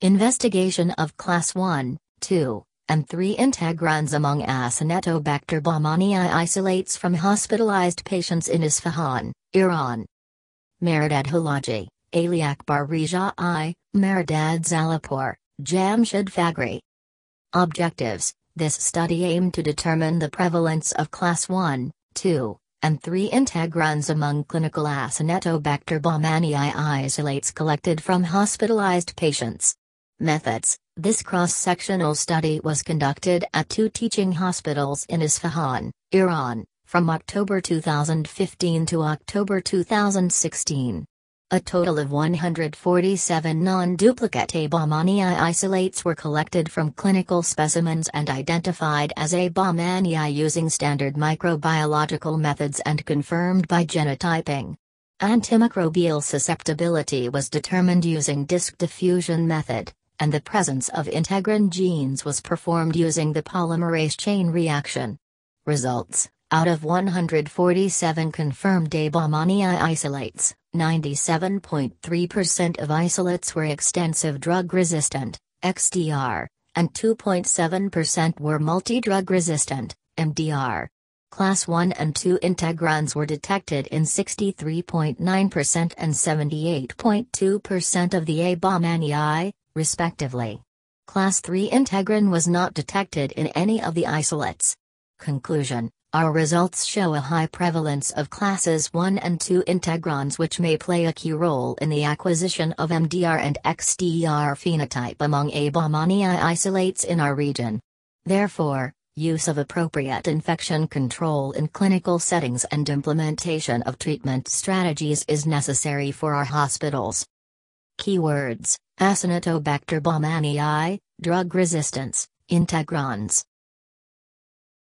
Investigation of class 1, 2, and 3 integrans among Acinetobacter baumannii isolates from hospitalized patients in Isfahan, Iran. Mehrdad Halaji, Aliakbar Rezaei, Mehrdad Zalipoor, Jamshid Faghri. Objectives: this study aimed to determine the prevalence of class 1, 2, and 3 integrans among clinical Acinetobacter baumannii isolates collected from hospitalized patients. Methods: this cross-sectional study was conducted at 2 teaching hospitals in Isfahan, Iran, from October 2015 to October 2016. A total of 147 non-duplicate baumannii isolates were collected from clinical specimens and identified as A. baumannii using standard microbiological methods and confirmed by genotyping. Antimicrobial susceptibility was determined using disk diffusion method, and the presence of integrin genes was performed using the polymerase chain reaction. Results: out of 147 confirmed A. baumannii isolates, 97.3% of isolates were extensive drug-resistant, XDR, and 2.7% were multi-drug-resistant, MDR. Class 1 and 2 integrans were detected in 63.9% and 78.2% of the A. baumannii, respectively. Class 3 integrin was not detected in any of the isolates. Conclusion: our results show a high prevalence of classes 1 and 2 integrons, which may play a key role in the acquisition of MDR and XDR phenotype among A. baumannii isolates in our region. Therefore, use of appropriate infection control in clinical settings and implementation of treatment strategies is necessary for our hospitals. Keywords: Acinetobacter baumannii, drug resistance, integrons.